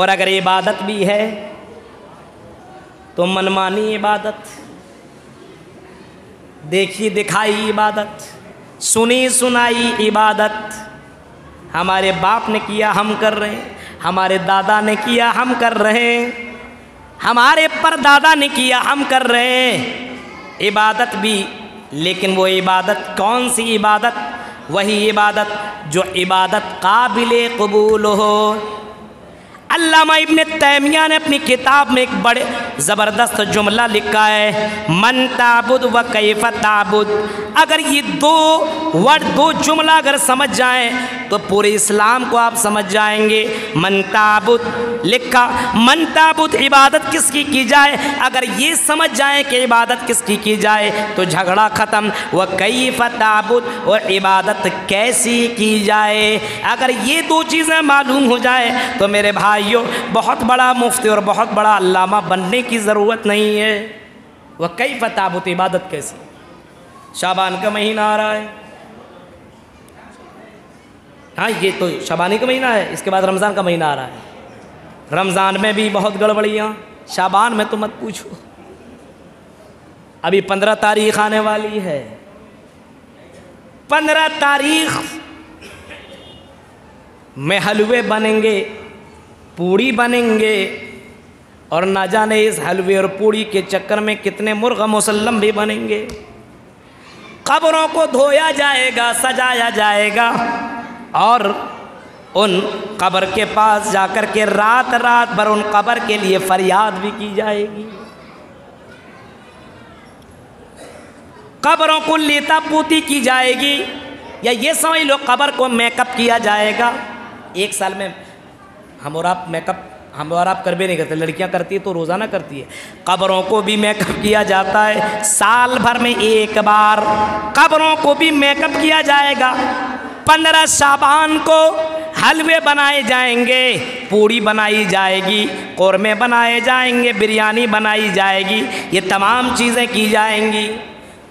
और अगर इबादत भी है तो मनमानी इबादत, देखी दिखाई इबादत, सुनी सुनाई इबादत। हमारे बाप ने किया हम कर रहे हैं, हमारे दादा ने किया हम कर रहे हैं, हमारे परदादा ने किया हम कर रहे हैं इबादत भी। लेकिन वो इबादत कौन सी इबादत? वही इबादत जो इबादत काबिले कबूल हो। अल्लामा इब्ने तैमिया ने अपनी किताब में एक बड़े ज़बरदस्त जुमला लिखा है, मन ताबुद व कैफ ताबुद। अगर ये दो वर्ड, दो जुमला अगर समझ जाएं तो पूरे इस्लाम को आप समझ जाएंगे। मन ताबुद लिखा, मन ताबुद इबादत किसकी की जाए, अगर ये समझ जाए कि इबादत किसकी की जाए तो झगड़ा ख़त्म। व कैफ ताबुद, और इबादत कैसी की जाए, अगर ये दो चीज़ें मालूम हो जाए तो मेरे भाइयों बहुत बड़ा मुफ्ती और बहुत बड़ा अल्लामा बनने की ज़रूरत नहीं है। वह कई फताबुत इबादत कैसी। शाबान का महीना आ रहा है, हाँ ये तो शाबानी का महीना है, इसके बाद रमज़ान का महीना आ रहा है। रमज़ान में भी बहुत गड़बड़ियाँ, शाबान में तो मत पूछो। अभी 15 तारीख आने वाली है, 15 तारीख में हलवे बनेंगे, पूड़ी बनेंगे, और ना जाने इस हलवे और पूड़ी के चक्कर में कितने मुर्ग़ मुसल्लम भी बनेंगे। कब्रों को धोया जाएगा, सजाया जाएगा, और उन कब्र के पास जाकर के रात रात भर उन कब्र के लिए फरियाद भी की जाएगी। कब्रों को लेता पूती की जाएगी, या ये समझ लो कब्र को मेकअप किया जाएगा। एक साल में हम और आप मेकअप, हम और आप कर भी नहीं करते, लड़कियां करती है तो रोज़ाना करती है। कब्रों को भी मेकअप किया जाता है, साल भर में एक बार कब्रों को भी मेकअप किया जाएगा। 15 शाबान को हलवे बनाए जाएंगे, पूड़ी बनाई जाएगी, कौरमे बनाए जाएंगे, बिरयानी बनाई जाएगी, ये तमाम चीज़ें की जाएंगी।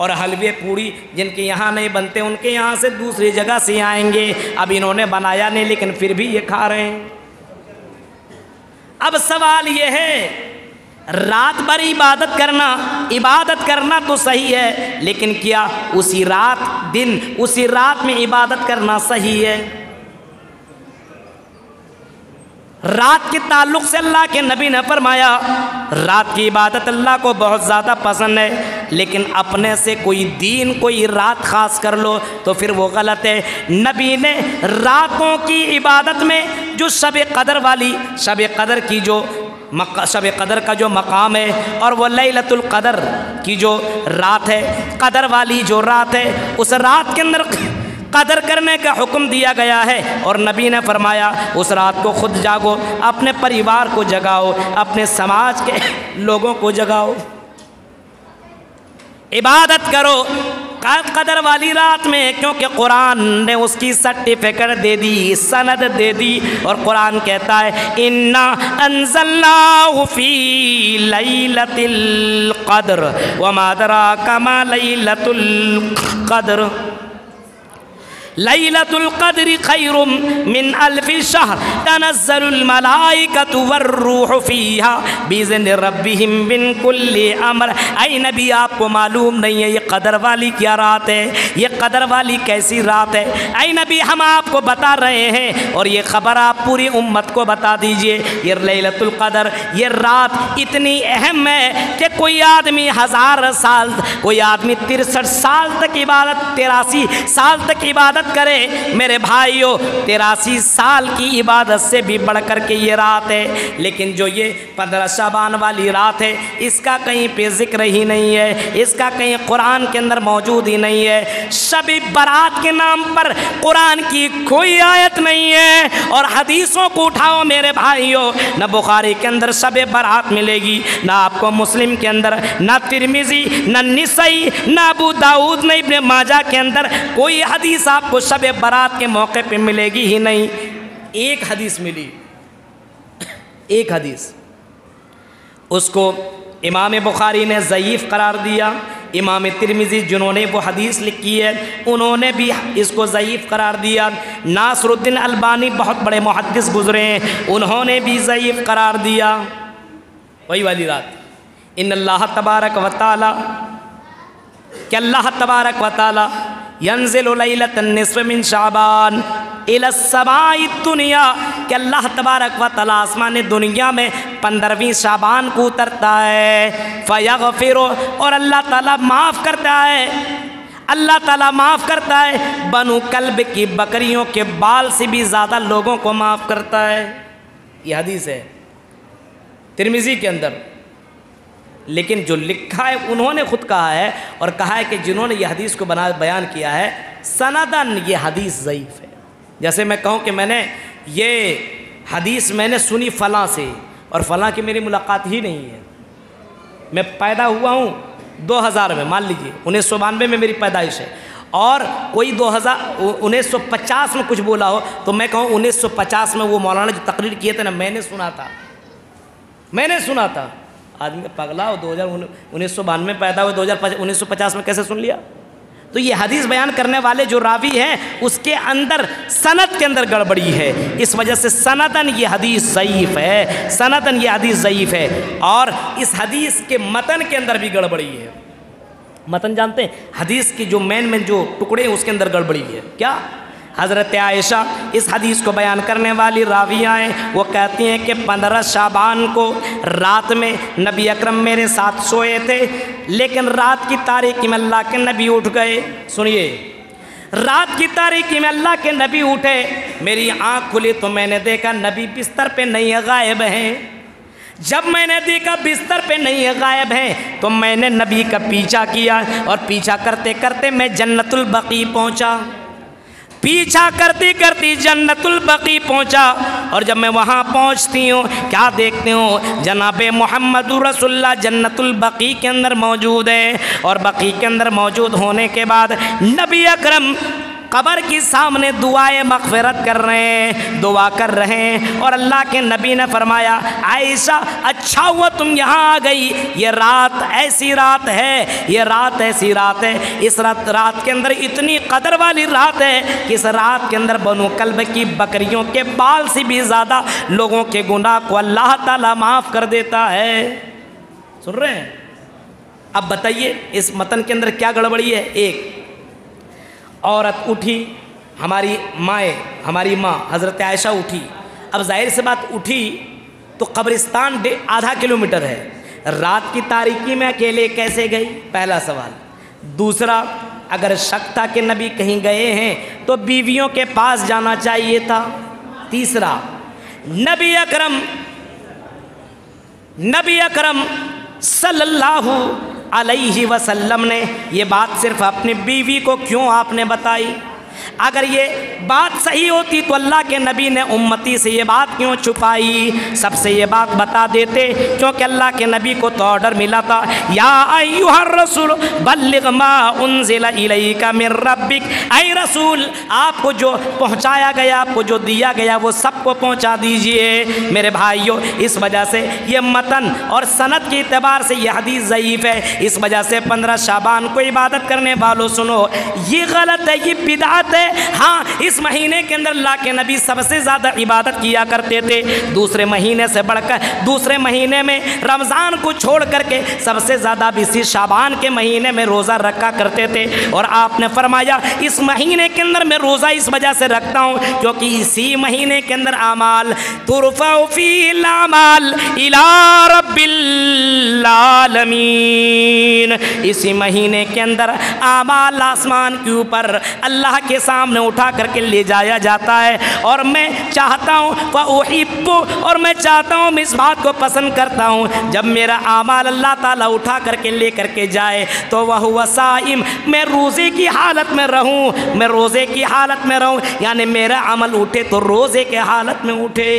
और हलवे पूड़ी जिनके यहाँ नहीं बनते उनके यहाँ से दूसरी जगह से आएंगे। अब इन्होंने बनाया नहीं लेकिन फिर भी ये खा रहे हैं। अब सवाल ये है, रात भर इबादत करना तो सही है, लेकिन क्या उसी रात दिन, उसी रात में इबादत करना सही है? रात के ताल्लुक़ से अल्लाह के नबी ने फरमाया, रात की इबादत अल्लाह को बहुत ज़्यादा पसंद है, लेकिन अपने से कोई दीन, कोई रात ख़ास कर लो तो फिर वो गलत है। नबी ने रातों की इबादत में जो शब कदर वाली, शब कदर की जो शब कदर का जो मकाम है, और वह लैलतुल कदर की जो रात है, कदर वाली जो रात है, उस रात के अंदर कदर करने का हुक्म दिया गया है। और नबी ने फरमाया उस रात को खुद जागो, अपने परिवार को जगाओ, अपने समाज के लोगों को जगाओ, इबादत करो कदर वाली रात में, क्योंकि कुरान ने उसकी सर्टिफिकेट दे दी, सनद दे दी। और कुरान कहता है, इन्ना अंज़लनाहु फी लैलतिल कद्र व मा अदराका मा लैलतुल कद्र लैलतुल क़द्र ख़ैरुम मिन अल्फ़ि शहर तनज़्ज़लुल मलाइकतु वर्रूहु फ़ीहा बिइज़्नि रब्बिहिम मिन कुल्लि अम्र। ऐ नबी, आपको मालूम नहीं है ये कदर वाली क्या रात है, ये कदर वाली कैसी रात है? ऐ नबी, हम आपको बता रहे हैं, और ये ख़बर आप पूरी उम्मत को बता दीजिए, ये लैलतुल क़द्र, ये रात इतनी अहम है कि कोई आदमी 1000 साल, कोई आदमी 63 साल तक इबादत, 83 साल तक इबादत करे। मेरे भाइयों, 83 साल की इबादत से भी बढ़कर के ये रात है। लेकिन जो ये 15 शाबान वाली रात है, इसका कहीं पे जिक्र ही नहीं है, इसका कहीं कुरान के अंदर मौजूद ही नहीं है। शबे बरात के नाम पर कुरान की कोई आयत नहीं है। और हदीसों को उठाओ मेरे भाइयों, ना बुखारी के अंदर शबे बरात मिलेगी, ना आपको मुस्लिम के अंदर, ना तिरमिजी, ना निसई, ना अबू दाऊद, ना इब्ने माजा के अंदर कोई हदीस आप को शब बारात के मौके पे मिलेगी ही नहीं। एक हदीस मिली, एक हदीस, उसको इमाम बुखारी ने ज़ईफ़ करार दिया, इमाम तिरमिज़ी जिन्होंने वो हदीस लिखी है उन्होंने भी इसको ज़ईफ़ करार दिया। नासरुद्दीन अलबानी बहुत बड़े मुहद्दिस गुज़रे हैं, उन्होंने भी ज़ईफ़ करार दिया। वही वाली रात इन्नल्लाह तबारक व तआला कि अल्लाह तबारक व तआला यंज़िलु लैलतन निस्फ़ मिन शाबान इला समाई दुनिया कि अल्लाह तबारक व तआला आसमान दुनिया में 15वीं शाबान को उतरता है। फ़यग़फ़िरु और अल्लाह ताला माफ़ करता है, अल्लाह ताला माफ़ करता है, बनु कल्ब की बकरियों के बाल से भी ज़्यादा लोगों को माफ़ करता है। ये हदीस है तिर्मिज़ी के अंदर, लेकिन जो लिखा है उन्होंने खुद कहा है और कहा है कि जिन्होंने यह हदीस को बयान किया है सनदन ये हदीस ज़ईफ़ है। जैसे मैं कहूँ कि मैंने ये हदीस मैंने सुनी फ़लाँ से और फ़लाँ की मेरी मुलाकात ही नहीं है। मैं पैदा हुआ हूँ 2000 में, मान लीजिए 1992 में मेरी पैदाइश है, और कोई 1950 में कुछ बोला हो तो मैं कहूँ 1950 में वो मौलाना जो तकरीर किए थे ना मैंने सुना था। आदमी पगला हो, 1992 में पैदा हुए, 1950 में कैसे सुन लिया? तो ये हदीस बयान करने वाले जो रावी हैं उसके अंदर सनद के अंदर गड़बड़ी है। इस वजह से सनदन ये हदीस ज़ईफ़ है, सनदन ये हदीस ज़ईफ़ है। और इस हदीस के मतन के अंदर भी गड़बड़ी है। मतन जानते हैं, हदीस की जो मेन जो टुकड़े हैं उसके अंदर गड़बड़ी है। क्या हज़रत आयशा इस हदीस को बयान करने वाली रावियाँ हैं, वो कहती हैं कि 15 शाबान को रात में नबी अकरम मेरे साथ सोए थे, लेकिन रात की तारीकी में अल्लाह के नबी उठ गए। सुनिए, रात की तारीकी में अल्लाह के नबी उठे, मेरी आँख खुली तो मैंने देखा नबी बिस्तर पे नहीं गायब हैं। जब मैंने देखा बिस्तर पे नहीं गायब हैं तो मैंने नबी का पीछा किया, और पीछा करते करते मैं जन्नतुल बक़ी पहुँचा। पीछा करती करती जन्नतुल बक़ी पहुँचा, और जब मैं वहाँ पहुँचती हूँ क्या देखती हूँ, जनाबे मुहम्मदुर रसूलुल्लाह जन्नतुल बक़ी के अंदर मौजूद है। और बक़ी के अंदर मौजूद होने के बाद नबी अकरम कब्र के सामने दुआए मग़फ़िरत कर रहे हैं, दुआ कर रहे हैं। और अल्लाह के नबी ने फरमाया, आयशा अच्छा हुआ तुम यहाँ आ गई, ये रात ऐसी रात है, ये रात ऐसी रात है, इस रात के अंदर इतनी कदर वाली रात है कि इस रात के अंदर बनु कल्ब की बकरियों के बाल से भी ज़्यादा लोगों के गुनाह को अल्लाह ताला माफ़ कर देता है। सुन रहे हैं? अब बताइए इस मतन के अंदर क्या गड़बड़ी है। एक औरत उठी, हमारी माँ हज़रत आयशा उठी। अब जाहिर से बात उठी तो कब्रिस्तान आधा किलोमीटर है, रात की तारीकी में अकेले कैसे गई, पहला सवाल। दूसरा, अगर शक था कि नबी कहीं गए हैं तो बीवियों के पास जाना चाहिए था। तीसरा, नबी अकरम सल्लल्लाहु अलैहि वसल्लम ने ये बात सिर्फ अपनी बीवी को क्यों आपने बताई? अगर ये बात सही होती तो अल्लाह के नबी ने उम्मती से ये बात क्यों छुपाई? सबसे ये बात बता देते, क्योंकि अल्लाह के नबी को तो ऑर्डर मिला था, या अय्युहर रसूल बल्लिग मा उन्ज़िला इलैका मिन रब्बिक, ऐ रसूल आपको जो पहुंचाया गया, आपको जो दिया गया वो सबको पहुंचा दीजिए। मेरे भाइयों, इस वजह से ये मतन और सनद के एतबार से यह हदीस ज़ईफ़ है। इस वजह से 15 शाबान को इबादत करने वालों सुनो, ये गलत है, ये बिदअत है। हाँ, इस महीने के अंदर अल्लाह के नबी सबसे ज़्यादा इबादत किया करते थे, दूसरे महीने से बढ़कर। दूसरे महीने में रमज़ान को छोड़ करके सबसे ज़्यादा इसी शाबान के महीने में रोज़ा रखा करते थे। और आपने फरमाया इस महीने के अंदर मैं रोज़ा इस वजह से रखता हूँ क्योंकि इसी महीने के अंदर आमाल तुरफ़उ फ़ीहिल आमाल इला रब्बिल आलमीन, इसी महीने के अंदर आमाल आसमान के ऊपर अल्लाह के सामने उठा करके ले जाया जाता है। और मैं चाहता हूँ फ़उहिब्बु, और मैं चाहता हूँ, मैं इस बात को पसंद करता हूँ जब मेरा आमाल अल्लाह ताला उठा करके ले करके जाए तो वह हुआ साइम, मैं रोज़े की हालत में रहूँ, मैं रोज़े की हालत में रहूँ, यानी मेरा अमल उठे तो रोज़े के हालत में उठे।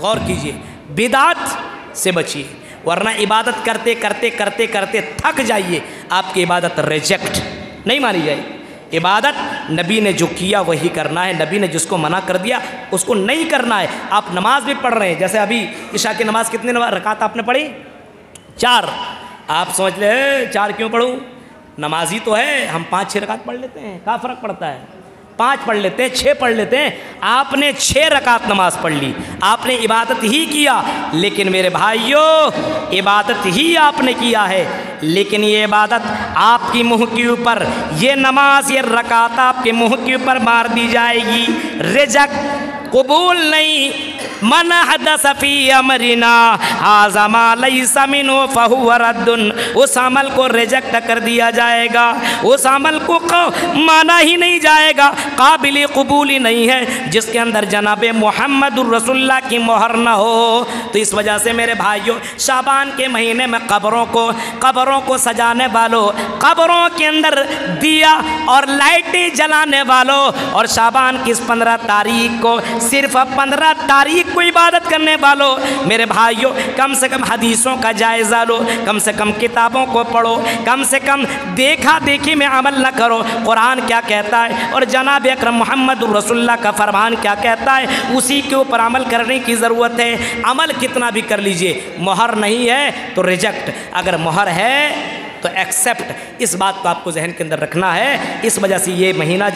गौर कीजिए, बिदात से बचिए, वरना इबादत करते करते करते करते थक जाइए, आपकी इबादत रिजेक्ट नहीं मानी जाएगी। इबादत नबी ने जो किया वही करना है, नबी ने जिसको मना कर दिया उसको नहीं करना है। आप नमाज़ भी पढ़ रहे हैं, जैसे अभी इशा की नमाज़ कितनी रकात आपने पढ़ी? 4। आप सोच ले 4 क्यों पढ़ूँ? नमाजी तो है, हम 5-6 रकात पढ़ लेते हैं, क्या फ़र्क पड़ता है, 5 पढ़ लेते हैं 6 पढ़ लेते हैं। आपने 6 रकात नमाज पढ़ ली, आपने इबादत ही किया। लेकिन मेरे भाइयों, इबादत ही आपने किया है, लेकिन ये इबादत आपकी मुँह के ऊपर, ये नमाज, ये रकात आपके मुँह के ऊपर मार दी जाएगी, रिजेक्ट, कबूल नहीं। मन हदस फी अमरिना हाज़ा मा लैसा मिन्हु फहुव रद्दुन, उस अमल को रिजेक्ट कर दिया जाएगा, उस अमल को माना ही नहीं जाएगा, काबिल कबूल ही नहीं है, जिसके अंदर जनाब मुहम्मदुर रसूलुल्लाह की मोहर न हो। तो इस वजह से मेरे भाइयों, शाबान के महीने में कब्रों को सजाने वालों, कब्रों के अंदर दिया और लाइटें जलाने वालों, और शाबान की इस 15 तारीख को, सिर्फ 15 तारीख कोई इबादत करने वालों, मेरे भाइयों कम से कम हदीसों का जायज़ा लो, कम से कम किताबों को पढ़ो, कम से कम देखा देखी में अमल न करो। कुरान क्या कहता है और जनाब अकरम मुहम्मदुर रसूलुल्लाह का फरमान क्या कहता है, उसी के ऊपर अमल करने की ज़रूरत है। अमल कितना भी कर लीजिए, मोहर नहीं है तो रिजेक्ट, अगर मोहर है तो एक्सेप्ट। इस बात को आपको जहन के अंदर रखना है। इस वजह से ये महीना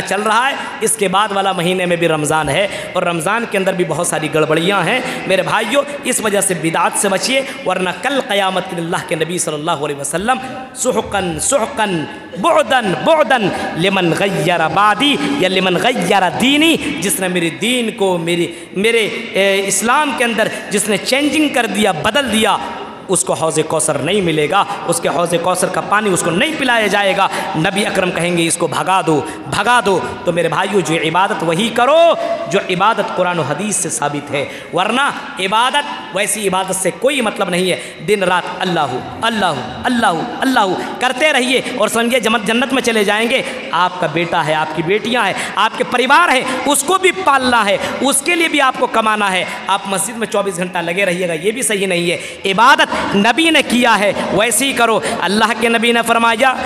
चल रहा है, इसके बाद वाला महीने में भी रमज़ान है, और रमज़ान के अंदर भी बहुत सारी गड़बड़ियाँ हैं मेरे भाइयों। इस वजह से बिदात से बचिए, वरना कल क़यामत के दिन अल्लाह के नबी सल्लल्लाहु अलैहि वसल्लम सुहकन सुहकन बुअदन बुअदन लिमन गय्यर बादी या लिमन गय्यर दीनी, जिसने मेरे दीन को, मेरे इस्लाम के अंदर जिसने चेंजिंग कर दिया, बदल दिया, उसको हौज़े कौसर नहीं मिलेगा, उसके हौज़े कौसर का पानी उसको नहीं पिलाया जाएगा। नबी अकरम कहेंगे इसको भगा दो भगा दो। तो मेरे भाइयों, जो इबादत वही करो जो इबादत कुरान और हदीस से साबित है, वरना इबादत वैसी इबादत से कोई मतलब नहीं है। दिन रात अल्लाह अल्लाह अल्लाह अल्लाह करते रहिए और समझिए जन्नत में चले जाएंगे। आपका बेटा है, आपकी बेटियाँ हैं, आपके परिवार है, उसको भी पालना है, उसके लिए भी आपको कमाना है। आप मस्जिद में 24 घंटा लगे रहिएगा, ये भी सही नहीं है। इबादत नबी ने किया है, वैसे ही करो। अल्लाह के नबी ने फरमाया,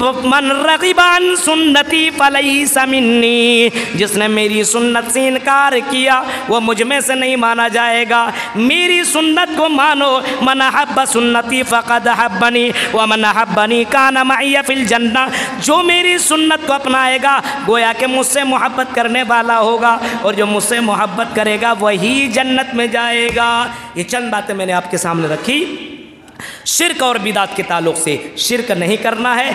मन रग़िबान सुन्नती फ़लैसा मिन्नी, जिसने मेरी सुन्नत से इनकार किया वो मुझ में से नहीं माना जाएगा। मेरी सुन्नत को मानो। मन हब्ब सुन्नती फ़क़द हब्बनी व मन हब्बनी कान मइया फ़िल जन्ना, जो मेरी सुन्नत को अपनाएगा गोया कि मुझसे मोहब्बत करने वाला होगा, और जो मुझसे मोहब्बत करेगा वही जन्नत में जाएगा। ये चंद बातें मैंने आपके सामने रखी शिर्क और बिदात के ताल्लुक़ से। शिर्क नहीं करना है,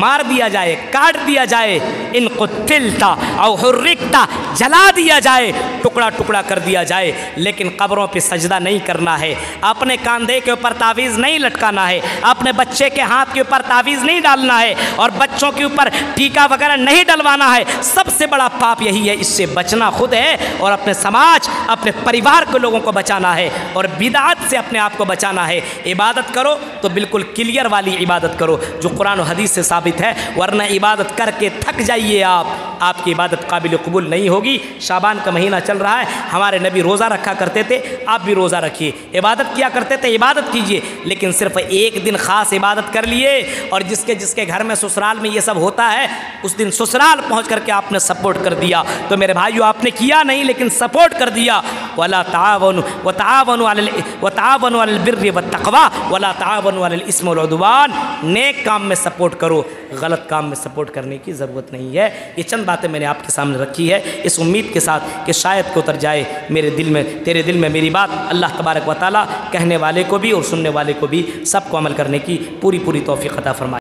मार दिया जाए, काट दिया जाए, इन कुत्तिलता और हुर्रिकता, जला दिया जाए, टुकड़ा टुकड़ा कर दिया जाए, लेकिन कब्रों पे सजदा नहीं करना है। अपने कंधे के ऊपर तावीज़ नहीं लटकाना है, अपने बच्चे के हाथ के ऊपर तावीज़ नहीं डालना है, और बच्चों के ऊपर टीका वगैरह नहीं डलवाना है। सबसे बड़ा पाप यही है, इससे बचना खुद है और अपने समाज, अपने परिवार के लोगों को बचाना है, और बिदात से अपने आप को बचाना है। इबादत करो तो बिल्कुल क्लियर वाली इबादत करो जो कुरान और हदीस से साबित है, वरना इबादत करके थक जाइए आप, आपकी इबादत काबिल कबूल नहीं होगी। शाबान का महीना चल रहा है, हमारे नबी रोज़ा रखा करते थे, आप भी रोज़ा रखिए। इबादत किया करते थे, इबादत कीजिए, लेकिन सिर्फ एक दिन ख़ास इबादत कर लिए। और जिसके जिसके घर में ससुराल में ये सब होता है, उस दिन ससुराल पहुँच करके आपने सपोर्ट कर दिया। तो मेरे भाइयों, आपने किया नहीं लेकिन सपोर्ट कर दिया। वला तावनु व तावनु अल व तावनु अल बिर्रि व तकवा वला तावनु अल इस्म वल उद्वान, नेक काम में सपोर्ट करो, गलत काम में सपोर्ट करने की ज़रूरत नहीं है। ये चंद बातें मैंने आपके सामने रखी है, इस उम्मीद के साथ कि शायद को उतर जाए मेरे दिल में, तेरे दिल में मेरी बात। अल्लाह तबारक व ताला कहने वाले को भी और सुनने वाले को भी, सबको अमल करने की पूरी तौफीक अता फरमाए।